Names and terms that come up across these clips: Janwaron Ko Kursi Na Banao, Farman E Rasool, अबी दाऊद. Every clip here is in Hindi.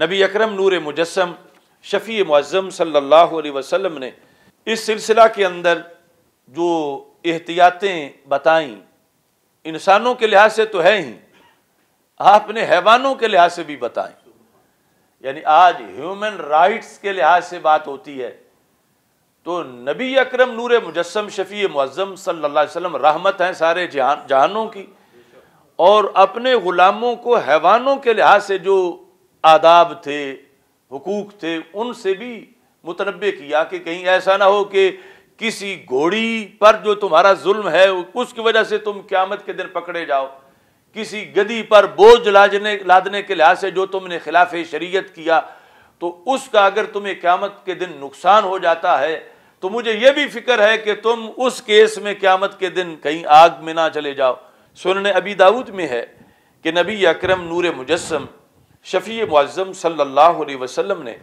नबी अकरम नूर मुजस्सम शफी मुअज़्ज़म सल्लल्लाहु अलैहि वसल्लम ने इस सिलसिला के अंदर जो एहतियातें बताईं, इंसानों के लिहाज से तो है ही, आपने हैवानों के लिहाज से भी बताएं। यानी आज ह्यूमन राइट्स के लिहाज से बात होती है तो नबी अकरम नूर मुजस्सम शफी मुअज़्ज़म सल्लल्लाहु अलैहि वसल्लम रहमत हैं सारे जहानों की, और अपने ग़ुलामों को हैवानों के लिहाज से जो आदाब थे, हुकूक थे, उनसे भी मुतनब्बे किया कि कहीं ऐसा ना हो कि किसी घोड़ी पर जो तुम्हारा जुल्म है उसकी वजह से तुम क़यामत के दिन पकड़े जाओ, किसी गदी पर बोझ लादने के लिहाज से जो तुमने खिलाफ़े शरीयत किया तो उसका अगर तुम्हें क़यामत के दिन नुकसान हो जाता है तो मुझे ये भी फिक्र है कि तुम उस केस में क़यामत के दिन कहीं आग में ना चले जाओ। सुनने अबी दाऊद में है कि नबी अकरम नूर मुजस्सम शफी मुअज़्ज़म सल्लल्लाहु अलैहि वसल्लम ने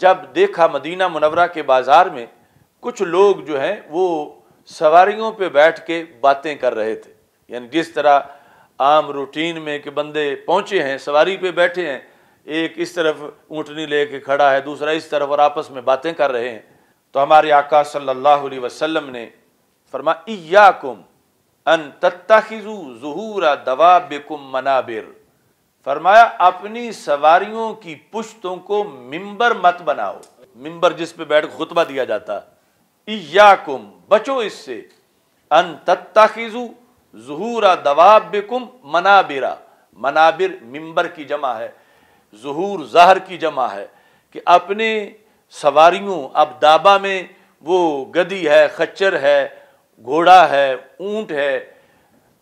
जब देखा मदीना मुनव्वरा के बाज़ार में कुछ लोग जो हैं वो सवारियों पे बैठ के बातें कर रहे थे, यानी जिस तरह आम रूटीन में कि बंदे पहुँचे हैं, सवारी पे बैठे हैं, एक इस तरफ ऊँटनी लेके खड़ा है, दूसरा इस तरफ, और आपस में बातें कर रहे हैं। तो हमारे आका सल्लल्लाहु अलैहि वसल्लम ने फरमाया इय्याकुम अन तत्तखिजू ज़ुहूरा दवाबिकुम मनाबिर, फरमाया अपनी सवारियों की पुश्तों को मिंबर मत बनाओ, मिंबर जिस पे बैठ खुतबा दिया जाता। इय्याकुम बचो इससे, अन तत्तखिजू ज़ुहूरा दवाबिकुम मनाबिरा, मनाबिर मिंबर की जमा है, ज़ुहूर ज़हर की जमा है, कि अपने सवारियों, अब दाबा में वो गदी है, खच्चर है, घोड़ा है, ऊंट है,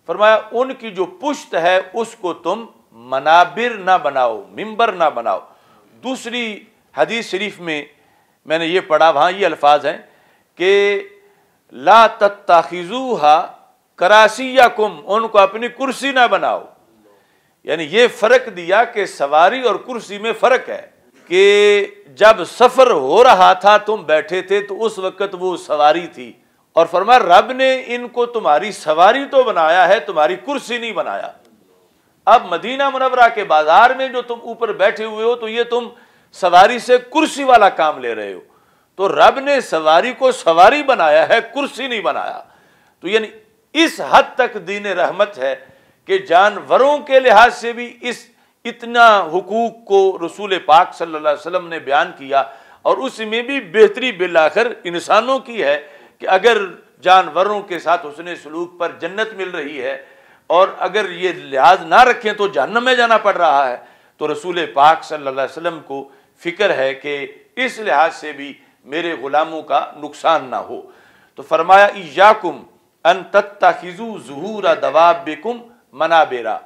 फरमाया उनकी जो पुश्त है उसको तुम मनाबिर ना बनाओ, मिंबर ना बनाओ। दूसरी हदीस शरीफ में मैंने ये पढ़ा, वहाँ ये अल्फाज हैं कि ला तत्ताखिजूहा करासियाकुम, उनको अपनी कुर्सी ना बनाओ। यानी ये फ़र्क दिया कि सवारी और कुर्सी में फ़र्क है कि जब सफ़र हो रहा था तुम बैठे थे तो उस वक़्त वो सवारी थी, और फरमाया रब ने इनको तुम्हारी सवारी तो बनाया है, तुम्हारी कुर्सी नहीं बनाया। अब मदीना मुनव्वरा के बाजार में जो तुम ऊपर बैठे हुए हो तो ये तुम सवारी से कुर्सी वाला काम ले रहे हो, तो रब ने सवारी को सवारी बनाया है, कुर्सी नहीं बनाया। तो यानी इस हद तक दीन रहमत है कि जानवरों के लिहाज से भी इस इतना हुकूक को रसूल पाक सल्लल्लाहु अलैहि वसल्लम ने बयान किया, और उसमें भी बेहतरी बिलाखिर इंसानों की है कि अगर जानवरों के साथ हुस्ने सलूक पर जन्नत मिल रही है और अगर ये लिहाज ना रखें तो जहन्नम में जाना पड़ रहा है, तो रसूल पाक सल्लल्लाहु अलैहि वसल्लम को फिक्र है कि इस लिहाज से भी मेरे ग़ुलामों का नुकसान ना हो। तो फरमाया इय्याकुम अन तत्तखिजू ज़ुहूरा दवाबिकुम मनाबिरा,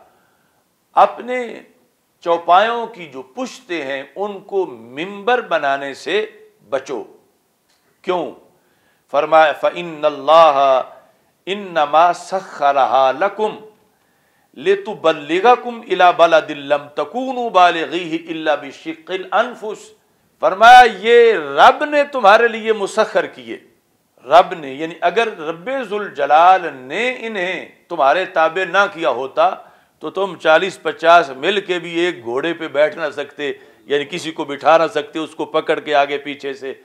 अपने चौपायों की जो पुश्तें हैं उनको मिंबर बनाने से बचो। क्यों? फरमाया फ़इन्नल्लाह इन्नमा सख्खरहा लकुम लितुबल्लिगकुम इला बलदिल लम तकूनु बालिगीहि इल्ला बिशिक्किल अनफुस, फरमाया ये रब ने तुम्हारे लिए मुसख्खर किए। रब ने यानी अगर रब्बे जुल जलाल ने इन्हें तुम्हारे ताबे ना किया होता तो तुम 40-50 मिल के भी एक घोड़े पे बैठ ना सकते, यानी किसी को बिठा ना सकते, उसको पकड़ के आगे पीछे से,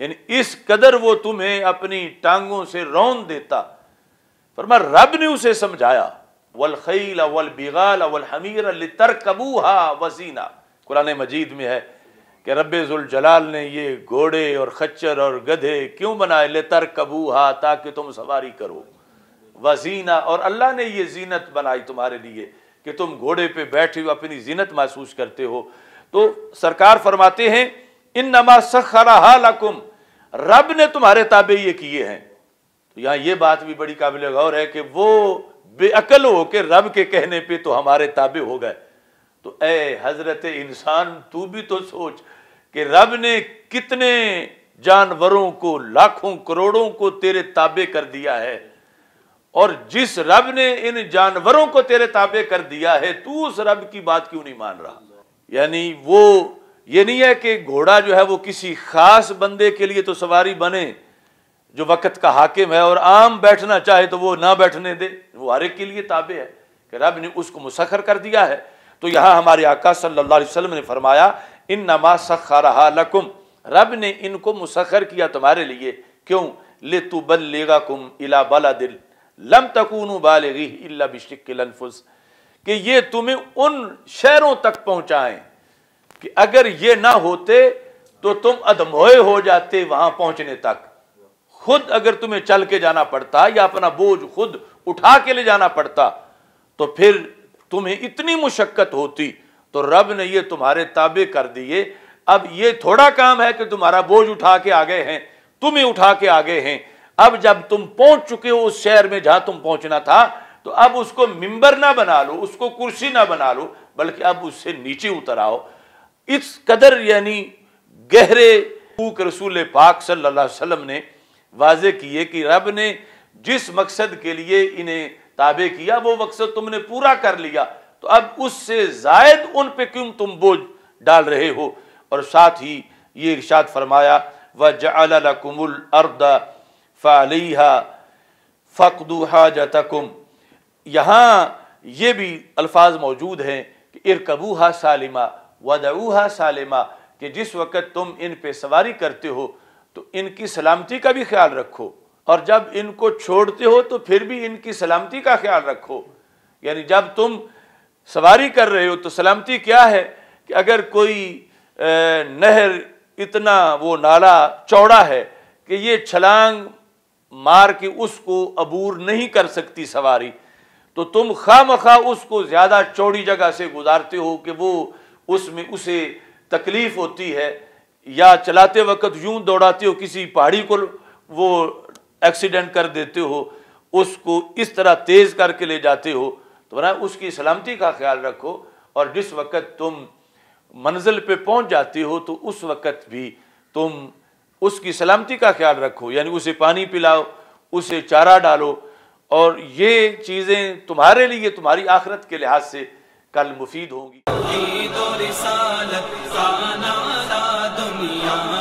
यानी इस कदर वो तुम्हें अपनी टांगों से रौंद देता। फरमा रब ने उसे समझाया वल खैल वल बिगाल वल हमीर लितरकबूहा वज़ीना, कुरान मजीद में है कि रब्बे जुल जलाल ने ये घोड़े और खच्चर और गधे क्यों बनाए, लितरकबूहा ताकि तुम सवारी करो, वज़ीना और अल्लाह ने ये जीनत बनाई तुम्हारे लिए कि तुम घोड़े पे बैठे हो अपनी जीनत महसूस करते हो। तो सरकार फरमाते हैं इन्नमा सख्खरहा लकुम, रब ने तुम्हारे ताबे ये किए हैं। तो यहाँ ये बात भी बड़ी काबिल गौर है कि वो बेअकल हो के रब के कहने पे तो हमारे ताबे हो गए। तो ए हजरत इंसान, तू भी तो सोच कि रब ने कितने जानवरों को, लाखों करोड़ों को तेरे ताबे कर दिया है, और जिस रब ने इन जानवरों को तेरे ताबे कर दिया है तू उस रब की बात क्यों नहीं मान रहा। यानी वो ये नहीं है कि घोड़ा जो है वो किसी खास बंदे के लिए तो सवारी बने जो वक्त का हाकिम है, और आम बैठना चाहे तो वो ना बैठने दे, वो हर एक के लिए ताबे है कि रब ने उसको मुसख्खर कर दिया है। तो यहाँ हमारे आका सल्लल्लाहु अलैहि वसल्लम ने फरमाया इन्नमा सखरहा लकुम, रब ने इनको मुसखर किया तुम्हारे लिए। क्यों? लितुबल्लिगकुम इला बलदिल लम तकूनु बालिगही इल्ला बिशिक्किल अनफुस, कि ये तुम्हें उन शहरों तक पहुँचाएँ कि अगर ये ना होते तो तुम अधमोए हो जाते वहाँ पहुँचने तक। खुद अगर तुम्हें चल के जाना पड़ता या अपना बोझ खुद उठा के ले जाना पड़ता तो फिर तुम्हें इतनी मुशक्कत होती, तो रब ने ये तुम्हारे ताबे कर दिए। अब ये थोड़ा काम है कि तुम्हारा बोझ उठा के आ गए हैं, तुम्हें उठा के आ गए हैं। अब जब तुम पहुंच चुके हो उस शहर में जहां तुम पहुंचना था, तो अब उसको मिंबर ना बना लो, उसको कुर्सी ना बना लो, बल्कि अब उससे नीचे उतर आओ। इस कदर यानी गहरे फूक रसूल पाक सल्लल्लाहु अलैहि वसल्लम ने वाजे किए कि रब ने जिस मकसद के लिए इन्हें ताबे किया वो मकसद तुमने पूरा कर लिया, तो अब उससे जायद उन पे क्यों तुम बोझ डाल रहे हो। और साथ ही ये इरशाद फरमाया वजअल लकुमुल अर्द फालिहा फक्दु हाजतकुम। यहाँ ये भी अल्फाज मौजूद हैं कि इरकबूहा सालिमा वदऊहा सालिमा, कि जिस वक़्त तुम इन पे सवारी करते हो तो इनकी सलामती का भी ख्याल रखो, और जब इनको छोड़ते हो तो फिर भी इनकी सलामती का ख्याल रखो। यानी जब तुम सवारी कर रहे हो तो सलामती क्या है कि अगर कोई नहर इतना वो नाला चौड़ा है कि ये छलांग मार के उसको अबूर नहीं कर सकती सवारी, तो तुम खामखा उसको ज़्यादा चौड़ी जगह से गुजारते हो कि वो उसमें उसे तकलीफ़ होती है, या चलाते वक्त यूं दौड़ाते हो किसी पहाड़ी को वो एक्सीडेंट कर देते हो, उसको इस तरह तेज़ करके ले जाते हो। तो वरना उसकी सलामती का ख्याल रखो, और जिस वक्त तुम मंजिल पे पहुंच जाते हो तो उस वक्त भी तुम उसकी सलामती का ख्याल रखो, यानी उसे पानी पिलाओ, उसे चारा डालो। और ये चीज़ें तुम्हारे लिए, तुम्हारी आखिरत के लिहाज से कल मुफीद होंगी। दुनिया